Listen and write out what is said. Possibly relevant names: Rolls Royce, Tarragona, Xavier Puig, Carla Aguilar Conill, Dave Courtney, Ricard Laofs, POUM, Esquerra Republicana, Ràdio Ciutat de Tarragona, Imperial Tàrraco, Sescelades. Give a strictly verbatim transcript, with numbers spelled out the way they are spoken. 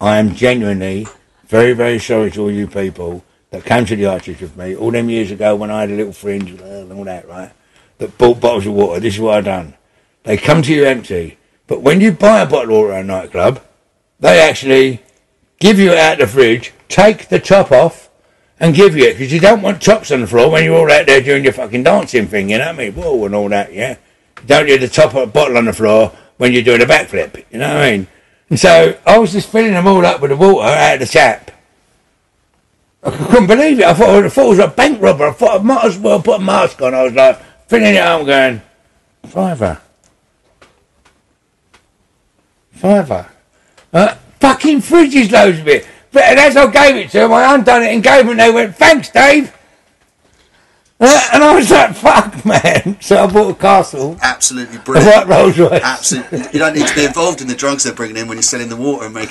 I am genuinely very, very sorry to all you people that came to the arches with me all them years ago when I had a little fringe and all that, right, that bought bottles of water. This is what I've done. They come to you empty. But when you buy a bottle of water at a nightclub, they actually give you it out of the fridge, take the top off, and give you it, because you don't want tops on the floor when you're all out there doing your fucking dancing thing, you know what I mean? Whoa, and all that, yeah? Don't need the top of a bottle on the floor when you're doing a backflip, you know what I mean? And so I was just filling them all up with the water out of the tap. I couldn't believe it. I thought I thought it was a bank robber. I thought I might as well put a mask on. I was like, filling it up, going, fiver. Fiver. Uh, fucking fridges, loads of it. But as I gave it to them, I undone it and gave them, and they went, thanks, Dave. Uh, and I was like, fuck, man. So I bought a castle. Absolutely brilliant. I like Rolls Royce. Absolutely. You don't need to be involved in the drugs they're bringing in when you're selling the water and making